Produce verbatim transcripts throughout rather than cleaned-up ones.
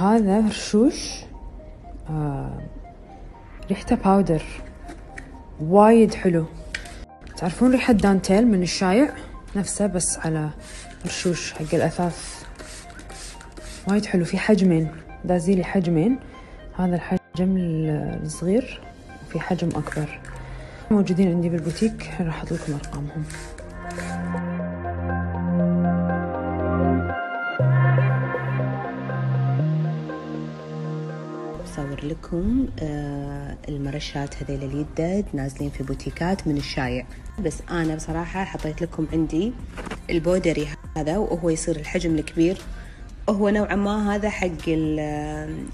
هذا رشوش آه. ريحته باودر وايد حلو. تعرفون ريحة دانتيل من الشايع نفسه بس على رشوش حق الأثاث، وايد حلو. في حجمين، دازيلي حجمين، هذا الحجم الصغير وفي حجم أكبر، موجودين عندي بالبوتيك، راح أحط لكم أرقامهم. بصور لكم المرشات هذيل اليدد نازلين في بوتيكات من الشايع، بس أنا بصراحة حطيت لكم عندي البودري هذا، وهو يصير الحجم الكبير، وهو نوعا ما هذا حق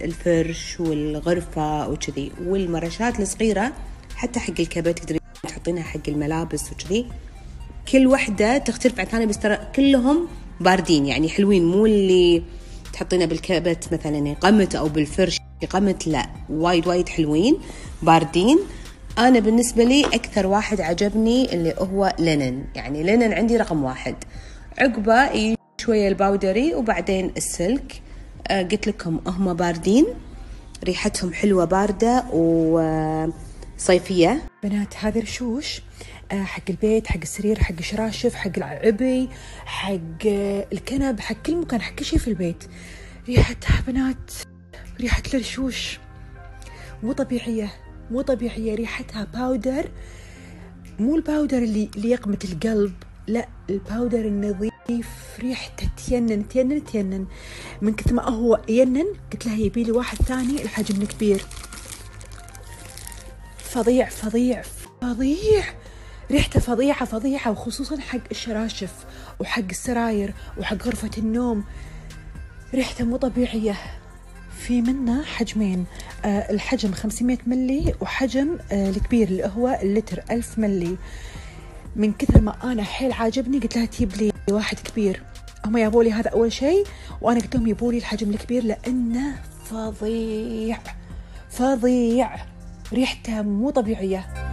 الفرش والغرفة وكذي، والمرشات الصغيرة حتى حق الكبت تقدرين تحطينها حق الملابس وكذي. كل وحدة تختلف عن الثانية بس ترى كلهم باردين يعني حلوين، مو اللي تحطينه بالكبت مثلا قمة أو بالفرش قمة، لا وايد وايد حلوين باردين. أنا بالنسبة لي أكثر واحد عجبني اللي هو لينن، يعني لينن عندي رقم واحد، عقبه يجي شوية الباودري وبعدين السلك. آه قلت لكم هم باردين، ريحتهم حلوة باردة وصيفية. بنات هذا رشوش آه حق البيت، حق السرير، حق الشراشف، حق العبي، حق الكنب، حق كل مكان، حق كل شيء في البيت. ريحتها بنات ريحة الرشوش مو طبيعية، مو طبيعية، ريحتها باودر، مو الباودر اللي ليقمة القلب، لا الباودر النظيف، ريحته تينن تينن تينن. من كثر ما هو ينن قلت لها يبي لي واحد ثاني الحجم الكبير. فظيع فظيع فظيع، ريحته فظيعة فظيعة، وخصوصا حق الشراشف وحق السراير وحق غرفة النوم، ريحته مو طبيعية. في منه حجمين، آه الحجم خمسمية ملي وحجم آه الكبير اللي هو اللتر ألف ملي. من كثر ما أنا حيل عاجبني قلت لها تجيب لي واحد كبير. هم يبوا لي هذا أول شيء، وأنا قلت لهم يبوا لي الحجم الكبير لأنه فظيع فظيع، ريحته مو طبيعية.